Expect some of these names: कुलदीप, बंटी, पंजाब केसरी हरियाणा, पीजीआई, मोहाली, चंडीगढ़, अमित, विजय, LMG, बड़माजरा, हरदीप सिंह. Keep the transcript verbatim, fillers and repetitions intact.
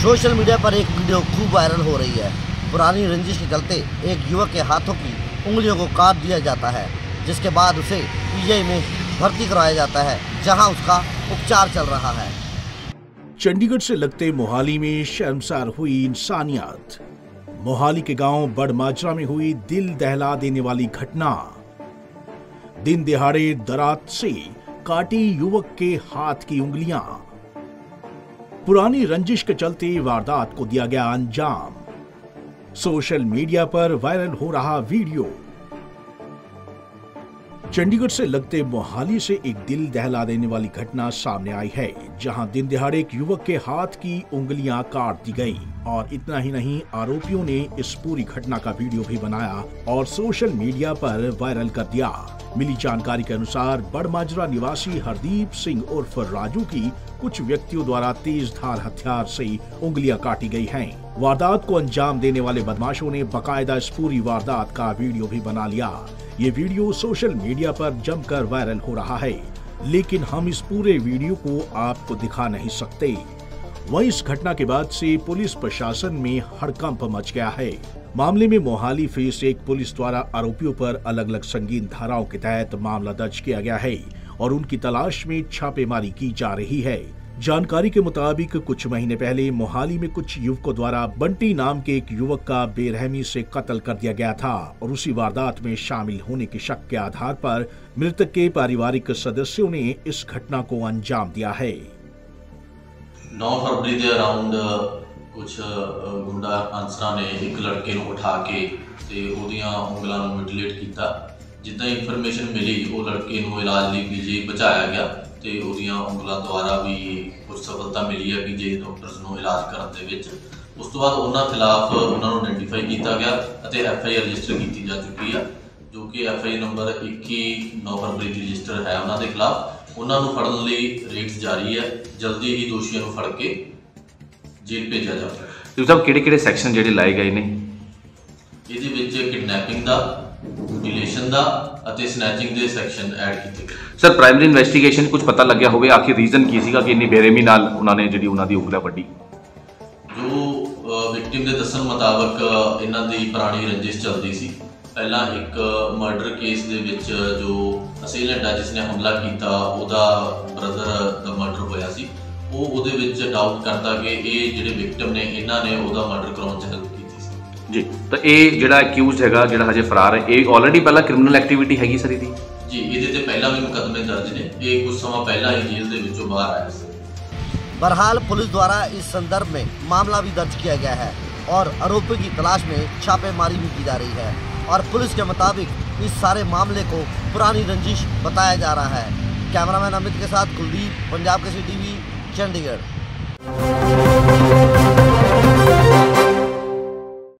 Social media पर एक video खूब वायरल हो रही है। पुरानी रंजिश के चलते एक युवक के हाथों की उंगलियों को काट दिया जाता है, जिसके बाद उसे पीजीआई में भर्ती कराया जाता है, जहां उसका उपचार चल रहा है। चंडीगढ़ से लगते मोहाली में शर्मसार हुई इंसानियत। मोहाली के गांव बड़माजरा में हुई दिल दहला देने वाली घटना। दिन दिहाड़े दरात से काटी युवक के हाथ की उंगलियां। पुरानी रंजिश के चलते वारदात को दिया गया अंजाम। सोशल मीडिया पर वायरल हो रहा वीडियो। चंडीगढ़ से लगते मोहाली से एक दिल दहला देने वाली घटना सामने आई है, जहां दिन दिहाड़े एक युवक के हाथ की उंगलियां काट दी गई। और इतना ही नहीं, आरोपियों ने इस पूरी घटना का वीडियो भी बनाया और सोशल मीडिया पर वायरल कर दिया। मिली जानकारी के अनुसार बड़माजरा निवासी हरदीप सिंह उर्फ राजू की कुछ व्यक्तियों द्वारा तेज धार हथियार से उंगलियां काटी गई हैं। वारदात को अंजाम देने वाले बदमाशों ने बकायदा इस पूरी वारदात का वीडियो भी बना लिया। ये वीडियो सोशल मीडिया पर जमकर वायरल हो रहा है, लेकिन हम इस पूरे वीडियो को आपको दिखा नहीं सकते। वहीं इस घटना के बाद से पुलिस प्रशासन में हड़कंप मच गया है। मामले में मोहाली फेस एक पुलिस द्वारा आरोपियों पर अलग अलग संगीन धाराओं के तहत मामला दर्ज किया गया है और उनकी तलाश में छापेमारी की जा रही है। जानकारी के मुताबिक कुछ महीने पहले मोहाली में कुछ युवकों द्वारा बंटी नाम के एक युवक का बेरहमी से कत्ल कर दिया गया था और उसी वारदात में शामिल होने के शक के आधार पर मृतक के पारिवारिक सदस्यों ने इस घटना को अंजाम दिया है। नौ फरवरी के अराउंड कुछ गुंडा अंसर ने एक लड़के को उठा के ते उहदियां उंगलों को मिटलेट किया। जिदा इनफॉर्मेशन मिली वह लड़के को इलाज लिए विजय बचाया गया तो उहदियां उंगलों द्वारा भी कुछ सफलता मिली है विजय डॉक्टर्स को इलाज करने के। उस तो बाद उन्होंने खिलाफ उन्होंने आइडेंटिफाई किया गया और एफ आई आर रजिस्टर की जा चुकी है, जो कि एफ आई नंबर इक्कीस नौ फरवरी की रजिस्टर है। उन्होंने खिलाफ उन्होंने फड़न लई रेड्स जारी है, जल्दी ही दोषियों को फड़ के जेल भेजा जाएगा। तो साहब किड़े-किड़े सैक्शन जिहड़े लाए गए ने? इहदे विच किडनैपिंग दा, म्यूटिलेशन दा अते स्नैचिंग दे सैक्शन ऐड कीते गए। सर प्राइमरी इन्वेस्टिगेशन कुछ पता लग्या होवे आखिर रीजन की सीगा कि इन्नी बेरहमी नाल उन्हां ने जिहड़ी उन्हां दी उंगला वड्डी? जो विक्टिम दे दस्सण मुताबक इन्हां दी पुरानी रंजिश चलदी सी। पहला एक मर्डर केस दे विच जो असेलेंट है जिसने हमला किया उहदा ब्रदर दा मर्डर होया सी। वो उहदे विच डाउट करता कि ये जिहड़े विक्टिम ने इन्हां ने उहदा मर्डर कराउण च हेल्प कीती सी जी। तो ये जिहड़ा अक्यूज हैगा जिहड़ा हजे फरार है, ये ऑलरेडी पहला क्रिमिनल एक्टिविटी हैगी सर इहदी जी। इहदे ते पहला भी मुकदमे दर्ज ने, ये कुछ समा पहला ही जेल दे विचों बाहर आया सी। बहरहाल पुलिस द्वारा इस संदर्भ में मामला भी दर्ज किया गया है और आरोपी की तलाश में छापेमारी भी की जा रही है और पुलिस के मुताबिक इस सारे मामले को पुरानी रंजिश बताया जा रहा है। कैमरामैन अमित के साथ कुलदीप, पंजाब केसरी टीवी, चंडीगढ़।